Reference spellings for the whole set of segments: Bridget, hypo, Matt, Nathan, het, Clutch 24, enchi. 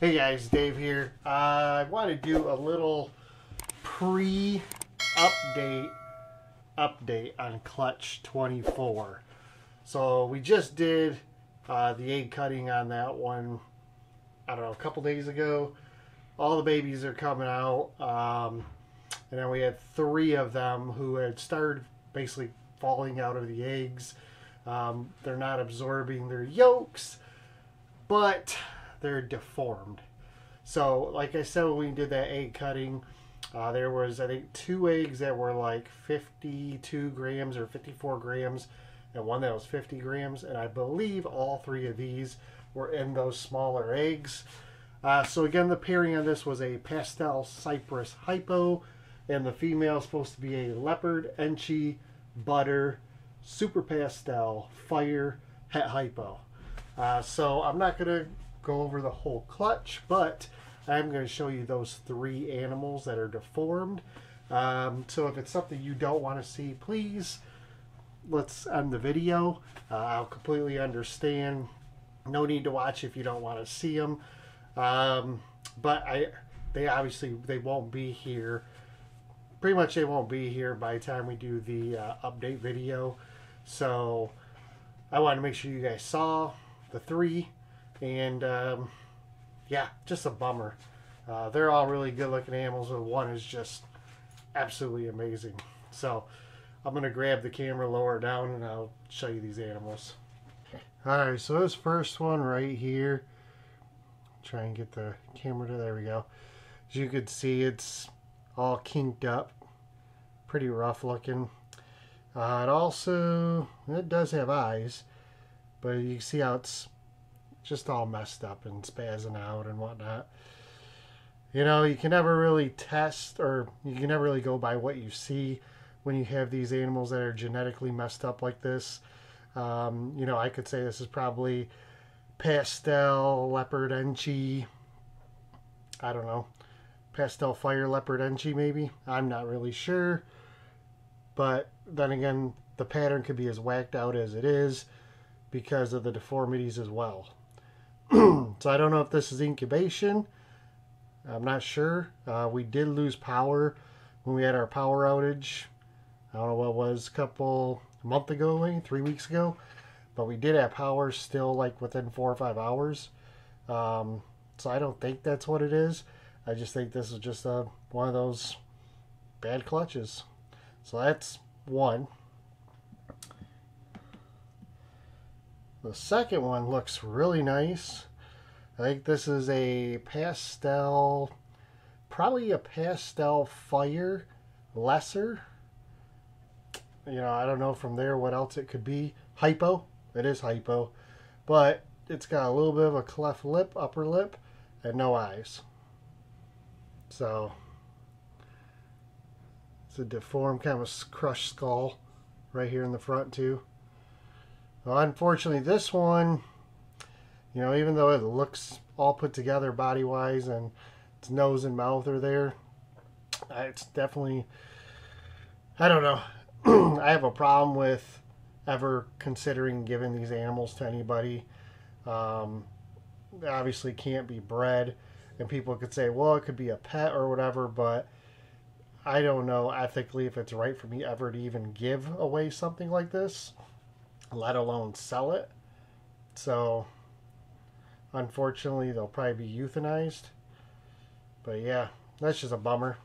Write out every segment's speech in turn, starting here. Hey guys, Dave here. I want to do a little update on Clutch 24. So we just did the egg cutting on that one, I don't know, a couple days ago. All the babies are coming out. And then we had three of them who had started basically falling out of the eggs. They're not absorbing their yolks, but they're deformed. So like I said, when we did that egg cutting, there was, I think, two eggs that were like 52 grams or 54 grams and one that was 50 grams. And I believe all three of these were in those smaller eggs. So again, the pairing on this was a pastel cypress hypo, and the female is supposed to be a leopard, enchi, butter, super pastel, fire, het hypo. So I'm not gonna go over the whole clutch, but I'm going to show you those three animals that are deformed. So if it's something you don't want to see, please let's end the video. I'll completely understand. No need to watch if you don't want to see them. But they won't be here. Pretty much they won't be here by the time we do the update video. So I wanted to make sure you guys saw the three. And yeah, just a bummer. They're all really good looking animals, but one is just absolutely amazing. So I'm gonna grab the camera lower down and I'll show you these animals. Alright, so this first one right here, try and get the camera to, there we go. As you can see, it's all kinked up, pretty rough looking. It does have eyes, but you can see how it's just all messed up and spazzing out and whatnot. You know, you can never really test, or you can never really go by what you see when you have these animals that are genetically messed up like this. You know, I could say this is probably pastel leopard enchi. I don't know. Pastel fire leopard enchi maybe. I'm not really sure. But then again, the pattern could be as whacked out as it is because of the deformities as well. So I don't know if this is incubation. I'm not sure. We did lose power when we had our power outage. I don't know what it was, a month ago, maybe 3 weeks ago. But we did have power still, like within 4 or 5 hours. So I don't think that's what it is. I just think this is just one of those bad clutches. So that's one. The second one looks really nice. I think this is a pastel, probably a pastel fire lesser. You know, I don't know from there what else it could be. Hypo, it is hypo, but it's got a little bit of a cleft lip, upper lip, and no eyes. So it's a deformed, kind of a crushed skull right here in the front too. Well, unfortunately, this one, you know, even though it looks all put together body-wise and its nose and mouth are there, it's definitely, I don't know, I have a problem with ever considering giving these animals to anybody. They obviously can't be bred, and people could say, well, it could be a pet or whatever, but I don't know ethically if it's right for me ever to even give away something like this, let alone sell it. So unfortunately they'll probably be euthanized, but yeah, that's just a bummer.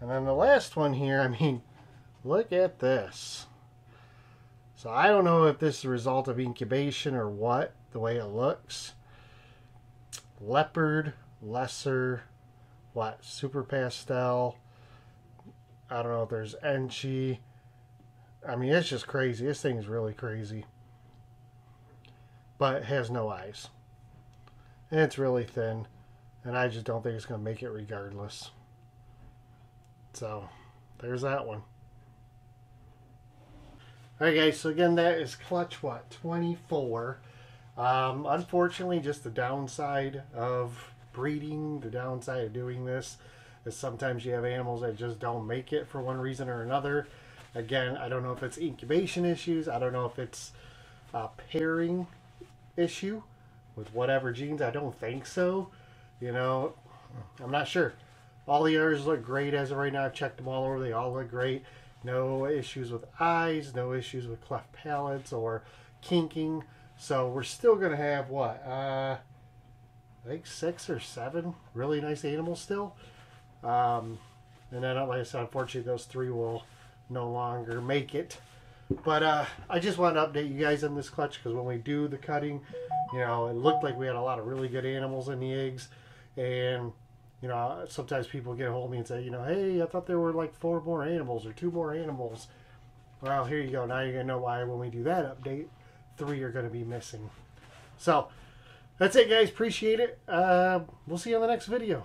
And then the last one here, I mean, look at this. So I don't know if this is a result of incubation or what, the way it looks. Leopard, lesser, what, super pastel, I don't know if there's enchi. I mean, it's just crazy. This thing's really crazy. But it has no eyes. And it's really thin. And I just don't think it's going to make it regardless. So, there's that one. Alright guys, so again, that is Clutch, what, 24. Unfortunately, just the downside of breeding, the downside of doing this, is sometimes you have animals that just don't make it for one reason or another. Again, I don't know if it's incubation issues. I don't know if it's pairing issue with whatever jeans. I don't think so. You know, I'm not sure. All the others look great as of right now. I've checked them all over. They all look great. No issues with eyes, no issues with cleft palates or kinking. So we're still going to have, what, I think 6 or 7 really nice animals still. And then, like I said, unfortunately those 3 will no longer make it. But I just want to update you guys on this clutch, because when we do the cutting, you know, it looked like we had a lot of really good animals in the eggs. And, you know, sometimes people get a hold of me and say, you know, hey, I thought there were like 4 more animals or 2 more animals. Well, here you go. Now you're going to know why when we do that update, 3 are going to be missing. So that's it, guys. Appreciate it. We'll see you on the next video.